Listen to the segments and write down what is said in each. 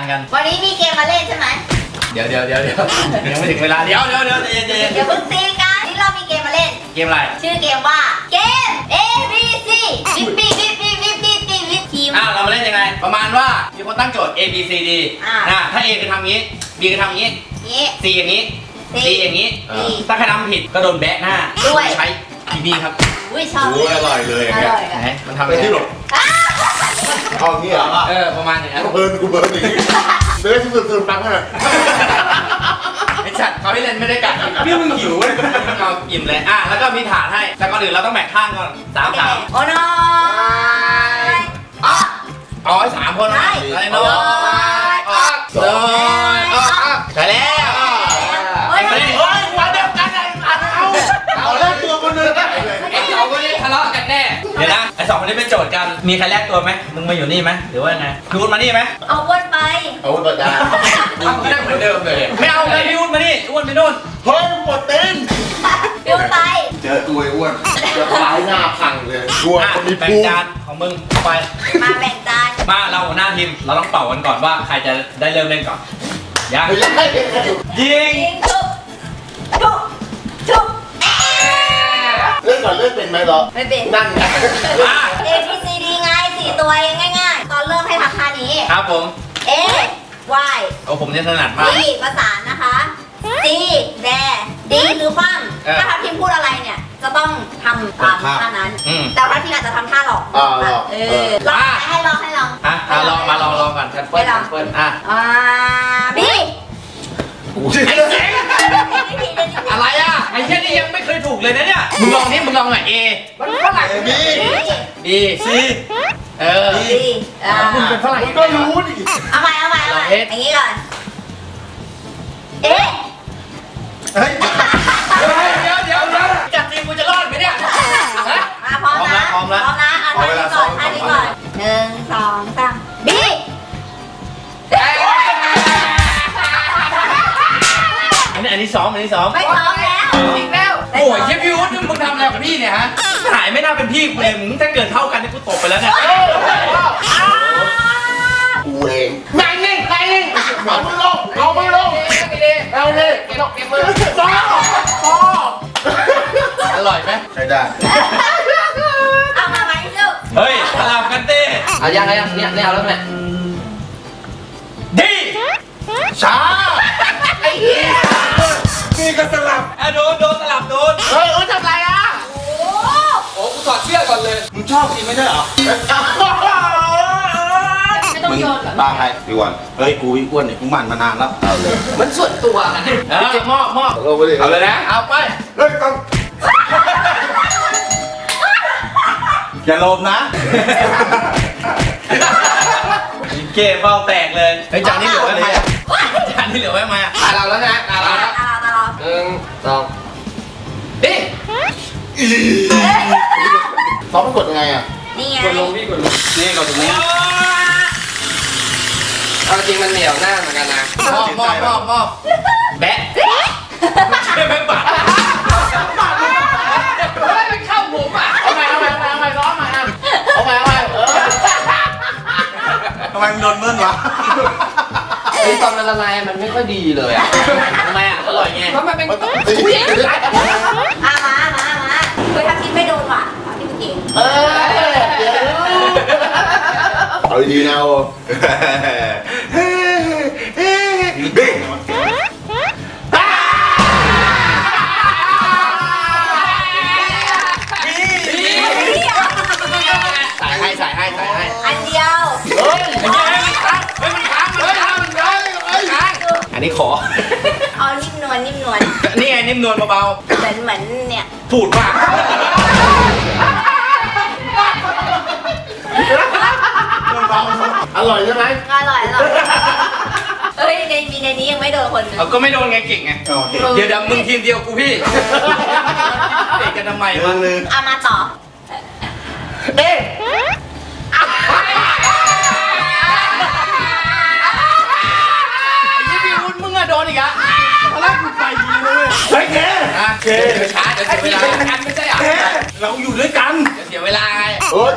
านกันวันนี้มีเกมมาเล่นใช่ไหมเดี๋ยวยังไม่ถึงเวลาเดี๋ยวเดี๋ยวเพิ่งตีกันนี่เรามีเกมมาเล่นเกมอะไรชื่อเกมว่าเกม A B C ทีมเรามาเล่นยังไงประมาณว่ามีคนตั้งโจทย์ A B C D ถ้า A คือทำงี้ B คือทำงี้ C อย่างงี้ D อย่างงี้ถ้าใครทำผิดก็โดนแบะหน้าด้วยใช้ทีนี้ครับอุ้ยชอบอร่อยเลยเนี่ยมันทำอะไรที่หลบเอาอย่างนี้เหรอประมาณอย่างนั้นกูเบิร์นอย่างนี้เดินซึมปังเลยไอ้จัดเขาไม่เล่นไม่ได้กัดพี่มึงหิวเลยเอาอิ่มเลยแล้วก็มีถาดให้แต่ก่อนอื่นเราต้องแบ่งข้างก่อน3 โอ้น้อยอ๋อ3 คนนะน้อยใช่แล้วไอ้วันเดียวกันไอ้เอาเล่นตัวคนนึงไอ้เขาคนนี้ทะเลาะกันแน่เดี๋ยวนะไอ้2 คนนี้เป็นโจทย์กันมีใครแลกตัวไหมมึงมาอยู่นี่ไหมหรือว่าไงพี่วุฒิมานี่ไหมเอาวุฒิไปเอาวุฒิได้เอาก็ได้เหมือนเดิมเลยไม่เอาเลยพี่วุฒิมานี่วุฒิไปนู่นเฮ้ยปวดเต้นพี่วุฒิไปเจอตัวไอ้วุฒิจะร้ายหน้าพังเลยชัวร์คนนี้แบ่งจานของมึงไปมาแบ่งจานมาเราหัวหน้าทีมเราต้องเป่ากันก่อนว่าใครจะได้เริ่มเล่นก่อนยังยิงทุบเล่นก่อนเล่นเป็นไหมหรอไม่เป็นนั่ง A B C D ง่าย4 ตัวง่ายๆตอนเริ่มให้ทำท่านี้ครับผม A Y ผมเนี่ยถนัดมาก B ประสานนะคะ C แบ D หรือคว่ำถ้าทัพทีมพูดอะไรเนี่ยจะต้องทำตามท่านั้นแต่ว่าทีมอาจจะทำท่าหลอกลองให้ลองลองก่อนแชมเปิ้ลBอะไรอ่ะไอ้เช่นนี้ยังไม่เคยถูกเลยนะเนี่ยมึงลองนี่มึงลองหน่อย A มันฝรั่ง B C คุณเป็นฝรั่งก็รู้ดิเอาใหม่อย่างนี้ก่อนเอ๊ะเดี๋ยวจัดทีมกูจะรอดไหมเนี่ยพร้อมนะเอาท่านี้ก่อน1 2 3Bอันนี้ซ้อมไม่ซ้อมแล้วจริงแล้วโอ้ยเชฟพี่วุฒิมึงทำอะไรกับพี่เนี่ยฮะหายไม่น่าเป็นพี่กูเลยมึงถ้าเกิดเท่ากันนี่กูตกไปแล้วเนี่ยกูเองนายนิ่งเอามือลงเอาเลยเก็บดอกเก็บมืออร่อยไหมใช่ได้เอามาไหมลูกเฮ้ยสลับกันดิเอายังเนี่ยเอาแล้วเนี่ยดีช้าไอ้เหี้ยนี่ก็สลับโดนสลับโดนเฮ้ยทำไรอ่ะโอ้กูถอดเสื้อก่อนเลยมึงชอบกินไม่ใช่เหรอไม่ต้องโยนบ้าใครพี่อ้วนเฮ้ยกูพี่อ้วนเนี่ยมึงมันมานานแล้วเอาเลยมันส่วนตัวกันจะมอบเอาเลยนะเอาไปเฮ้ยต้องอย่าโลภนะเก็บเบาแตกเลยไอ้จานนี่เหลือไว้ไหมเราแล้วนะเรา 1 2ดิซ้อมกดยังไงอ่ะนี่ไงกดลงพี่กดลงนี่กดตรงนี้เอาจริงมันเหนียวหน้าเหมือนกันนะมอบแบะไม่แบะปากมันเข้าผมอ่ะเอาใหม่ร้องมาเอาใหม่ทำไมมันโดนเมื่อนวะตอนมันละลายมันไม่ค่อยดีเลยอ่ะทำไมอ่ะอร่อยไงเพราะมันเป็นมาเคยทำกินไม่โดนว่ะที่กูกินเอาดีนะโอ้บิ๊กสายให้อันเดียวอันนี้ขอเอานิ่มนวลนี่ไงนิ่มนวลเบาๆเหมือนเนี่ยพูดมากอร่อยใช่ไหมอร่อยเอ้ยในนี้ยังไม่โดนคนนะก็ไม่โดนไงเก่งไงเดี๋ยวดำมึงทีมเดียวกูพี่เด็กกันทำไมวะเอามาต่อเด้เดี๋ยวช้าเราอยู่ด้วยกันเสียเวลาไงเอิร์ธ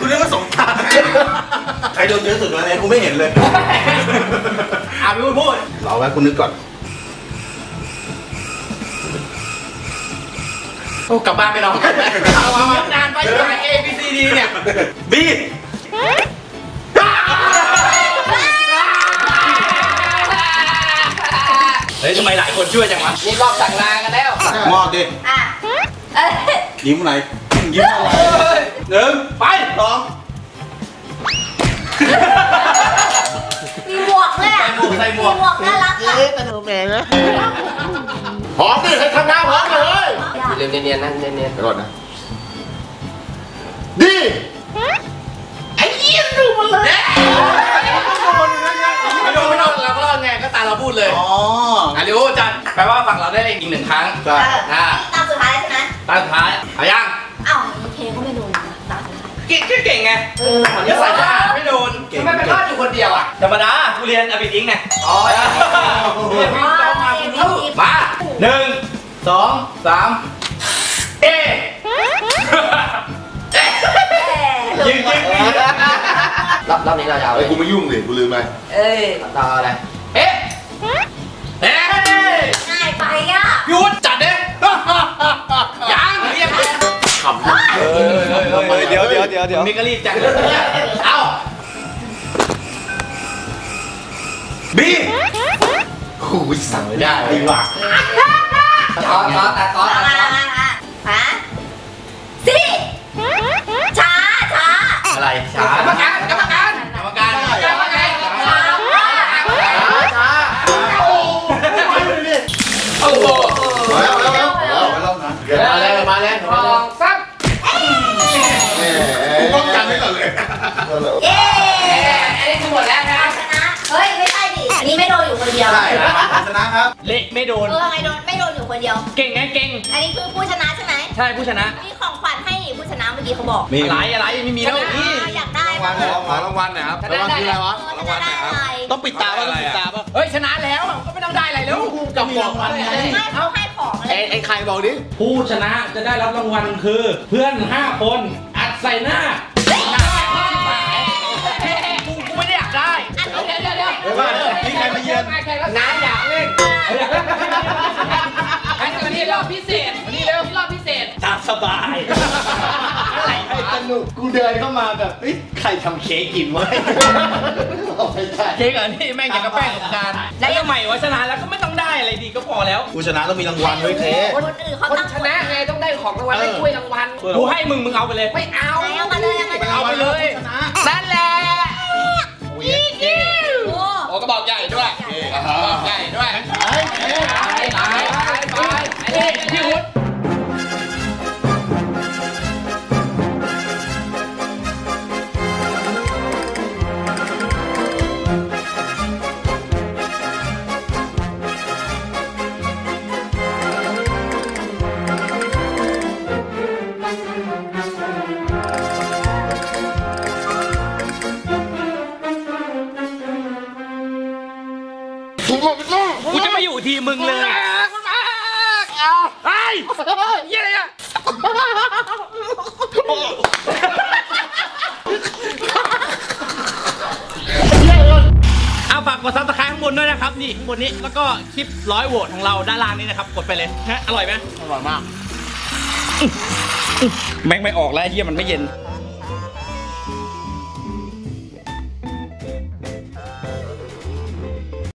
กูเรียกว่าสงครามใครโดนเยอะสุดวันนี้กูไม่เห็นเลยอาพี่พูดรอไว้กูนึกก่อนโอ้กลับบ้านไปน้องเอานานไปหา A B C D เนี่ย B เฮ้ยทำไมหลายคนช่วยจังวะนี่รอบสั่งลากันแล้วมอดดิยิ้มอะไรยิ้มอะไรหนึ่งไปสองมีหมวกเลยอะใส่หมวกน่ารักอะเป็นหนูแมงนะหอมดิใครทำหน้าหอมเลยเรียนเนียนนั่นเนียนไปก่อนนะดีไอ้เยี่ยมดูมันเลยไม่โดนไม่โดนเราก็รอดไงก็ตาเราพูดเลยอ๋ออาริโอจันแปลว่าฝั่งเราได้อีกหนึ่งครั้งตาสุดท้ายใช่ไหมตาสุดท้ายเอายังอ้าวโอเคก็ไม่โดนเก่งเก่งไงจะใส่ผ้าไม่โดนทำไมเป็นผ้าอยู่คนเดียวอ่ะธรรมดากูเรียนอบิทิงไงอ๋อเรียนวิ่งตรงมาคุณลูกมาหนึ่งสองสามเอยิงรอบนี้เราจะเอาไอ้กูไม่ยุ่งเลยกูลืมไปเอ้ยต่ออะไรเอ๊ะเอ๊ะง่ายไปอ่ะหยุดจัดเด้ยังเรียบขำเดี๋ยวมิกรีจังเอาบีหูสั่งไม่ได้ดีว่ะตอนมาสิช้าอะไรช้ากรรมการช้าโอ้โหมาแล้วเย้อันนี้คือหมดแล้วนะชนะเฮ้ยไม่ใช่ดิอันนี้ไม่โดนอยู่คนเดียวใช่ชนะครับเละไม่โดนไงโดนไม่โดนอยู่คนเดียวเก่งนะเก่งอันนี้คือผู้ชนะใช่ไหมใช่ผู้ชนะมีของขวัญให้ผู้ชนะเมื่อกี้เขาบอกอะไรไม่มีแล้วพี่อยากได้รางวัลนะครับรางวัลคืออะไรวะรางวัลนะครับต้องปิดตาป่ะต้องปิดตาป่ะเฮ้ยชนะแล้วก็ไม่ต้องได้อะไรแล้วกับของอะไรไม่เขาให้ของอะไรไอ้ใครบอกดิผู้ชนะจะได้รับรางวัลคือเพื่อน5คนอัดใส่หน้านี่ใครมาเยือนน้ำอยากเล่นวันนี้รอบพิเศษวันนี้รอบพิเศษตามสบายอะไรสนุกกูเดินเข้ามาแบบเฮ้ยใครทำเค้กกินวะเค้กอันนี้แม่งอยากกระแป้งกับการแล้วใหม่วะชนะแล้วก็ไม่ต้องได้อะไรดีก็พอแล้วกูชนะต้องมีรางวัลด้วยเค้กคนอื่นเขาชนะไงต้องได้ของรางวัลได้ถ้วยรางวัลกูให้มึงเอาไปเลยไม่เอาเอาไปเลยนั่นแหละก็บอกใหญ่ด้วยบอกใหญ่ด้วยไปพี่วุฒิกูจะไม่อยู่ทีมึงเลยไอ้เยี่ยอะไรอ่ะฝากกดซับสไครต์ข้างบนด้วยนะครับนี่ข้างบนนี้แล้วก็คลิป100โหวตของเราด้านล่างนี้นะครับกดไปเลยฮะอร่อยไหมอร่อยมากแม่งไม่ออกแล้วเฮียมันไม่เย็น